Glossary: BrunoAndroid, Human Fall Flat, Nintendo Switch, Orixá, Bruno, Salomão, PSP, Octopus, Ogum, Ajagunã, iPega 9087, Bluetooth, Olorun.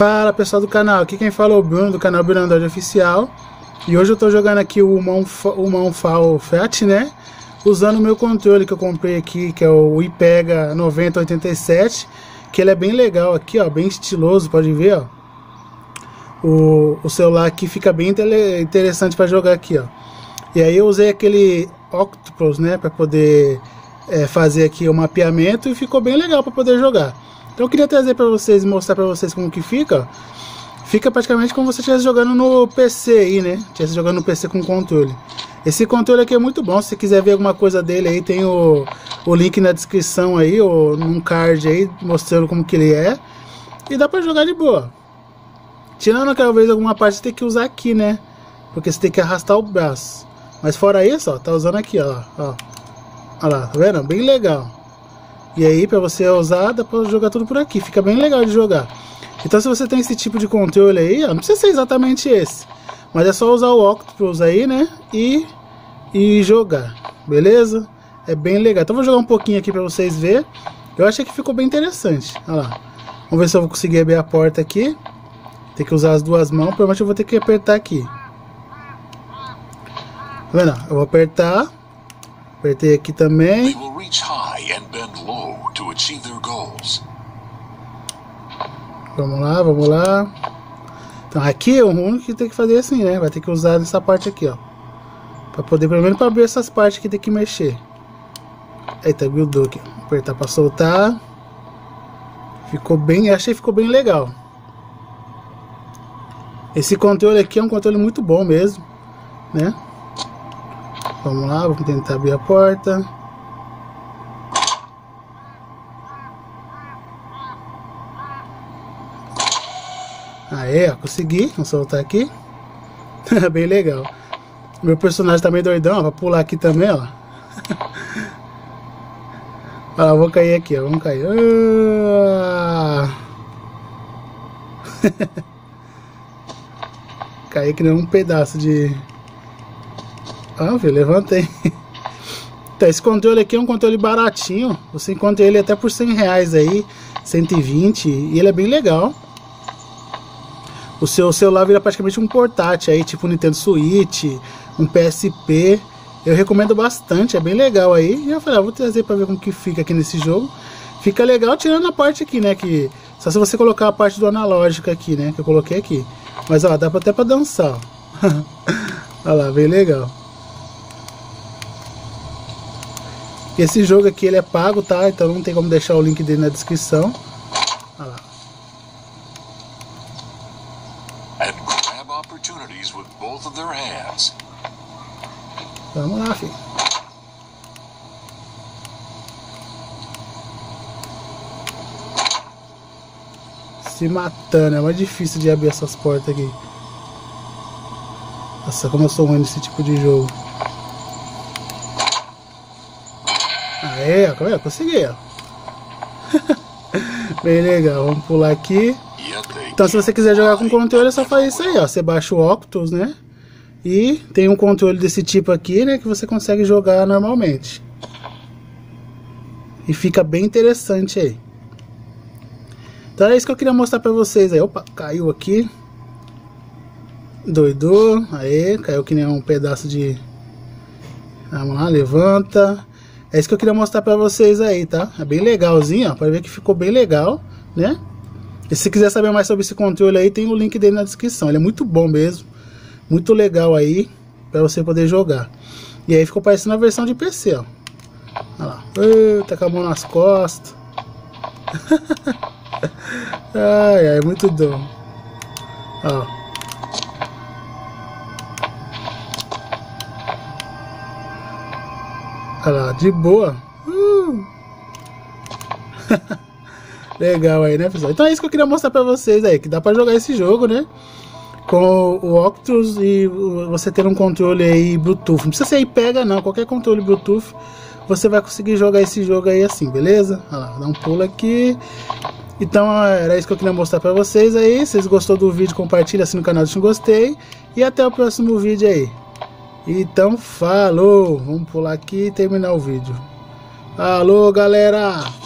Fala pessoal do canal, aqui quem fala é o Bruno do canal BrunoAndroid Oficial. E hoje eu tô jogando aqui o Human Fall Flat, né? Usando o meu controle que eu comprei aqui, que é o iPega 9087, que ele é bem legal aqui, ó, bem estiloso, pode ver, ó. O celular aqui fica bem interessante para jogar aqui, ó. E aí eu usei aquele Octopus, né, para poder fazer aqui o mapeamento, e ficou bem legal para poder jogar. Então eu queria trazer para vocês, mostrar para vocês como que fica. Fica praticamente como se você estivesse jogando no PC aí, né? Estivesse jogando no PC com controle. Esse controle aqui é muito bom. Se você quiser ver alguma coisa dele aí, tem o link na descrição aí, ou num card aí, mostrando como que ele é. E dá para jogar de boa. Tirando aquela vez alguma parte você tem que usar aqui, né? Porque você tem que arrastar o braço. Mas fora isso, ó, tá usando aqui, ó. Olha lá, tá vendo? Bem legal. E aí, pra você usar, dá pra jogar tudo por aqui. Fica bem legal de jogar. Então, se você tem esse tipo de controle aí, ó, não precisa ser exatamente esse, mas é só usar o Octopus aí, né? E jogar, beleza? É bem legal. Então, vou jogar um pouquinho aqui pra vocês verem. Eu achei que ficou bem interessante. Olha lá. Vamos ver se eu vou conseguir abrir a porta aqui. Tem que usar as duas mãos. Provavelmente eu vou ter que apertar aqui. Tá vendo? Eu vou apertar. Apertei aqui também. Vamos lá. Então aqui é o único que tem que fazer assim, né? Vai ter que usar nessa parte aqui, ó. Pra poder, pelo menos pra abrir essas partes que tem que mexer. Eita, buildou aqui. Apertar pra soltar. Ficou bem, achei que ficou bem legal. Esse controle aqui é um controle muito bom mesmo, né? Vamos lá, vamos tentar abrir a porta. Aê, ó, consegui. Vamos soltar aqui. Bem legal. Meu personagem tá meio doidão, ó. Vai pular aqui também, ó. Olha lá, vou cair aqui, ó. Vamos cair. Caí que nem um pedaço de... Ah, filho, levantei. Então, esse controle aqui é um controle baratinho. Você encontra ele até por 100 reais aí, 120, e ele é bem legal. O seu celular vira praticamente um portátil aí, tipo Nintendo Switch, um PSP. Eu recomendo bastante, é bem legal aí. E eu falei, vou trazer pra ver como que fica aqui nesse jogo. Fica legal tirando a parte aqui, né, que... Só se você colocar a parte do analógico aqui, né, que eu coloquei aqui. Mas, ó, dá até pra dançar, ó. Olha lá, bem legal. Esse jogo aqui ele é pago, tá? Então não tem como deixar o link dele na descrição. Olha lá. Vamos lá, filho. Se matando, é mais difícil de abrir essas portas aqui. Nossa, como eu sou ruim nesse tipo de jogo. Aê, ó, consegui, ó. Bem legal, vamos pular aqui. Então se você quiser jogar com controle, só faz isso aí, ó. Você baixa o Octopus, né? E tem um controle desse tipo aqui, né? Que você consegue jogar normalmente. E fica bem interessante aí. Então era isso que eu queria mostrar pra vocês aí. Opa, caiu aqui. Doidou, aê, caiu que nem um pedaço de... Vamos lá, levanta. É isso que eu queria mostrar pra vocês aí, tá? É bem legalzinho, ó. Pode ver que ficou bem legal, né? E se quiser saber mais sobre esse controle aí, tem o link dele na descrição. Ele é muito bom mesmo. Muito legal aí, pra você poder jogar. E aí ficou parecendo a versão de PC, ó. Olha lá. Eita, com a mão nas costas. Ai, ai, muito bom. Ó. Olha lá, de boa. Legal aí, né, pessoal? Então é isso que eu queria mostrar pra vocês aí, que dá pra jogar esse jogo, né? Com o Octopus e você ter um controle aí Bluetooth. Não precisa ser iPega, não. Qualquer controle Bluetooth, você vai conseguir jogar esse jogo aí assim, beleza? Olha lá, dá um pulo aqui. Então era isso que eu queria mostrar pra vocês aí. Se vocês gostaram do vídeo, compartilha, assina o canal se não gostei. E até o próximo vídeo aí. Então, falou! Vamos pular aqui e terminar o vídeo. Alô, galera!